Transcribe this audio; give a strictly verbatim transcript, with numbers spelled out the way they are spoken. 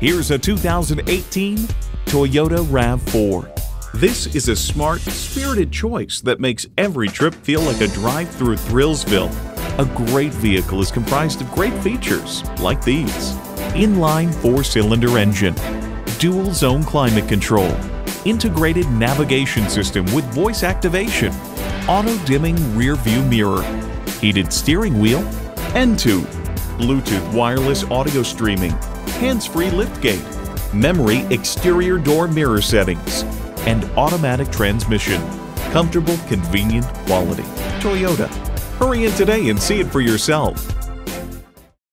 Here's a two thousand eighteen Toyota RAV four. This is a smart, spirited choice that makes every trip feel like a drive through Thrillsville. A great vehicle is comprised of great features like these: inline four-cylinder engine, dual zone climate control, integrated navigation system with voice activation, auto-dimming rear view mirror, heated steering wheel, and two, Bluetooth wireless audio streaming, hands-free liftgate, memory exterior door mirror settings, and automatic transmission. Comfortable, convenient quality. Toyota. Hurry in today and see it for yourself.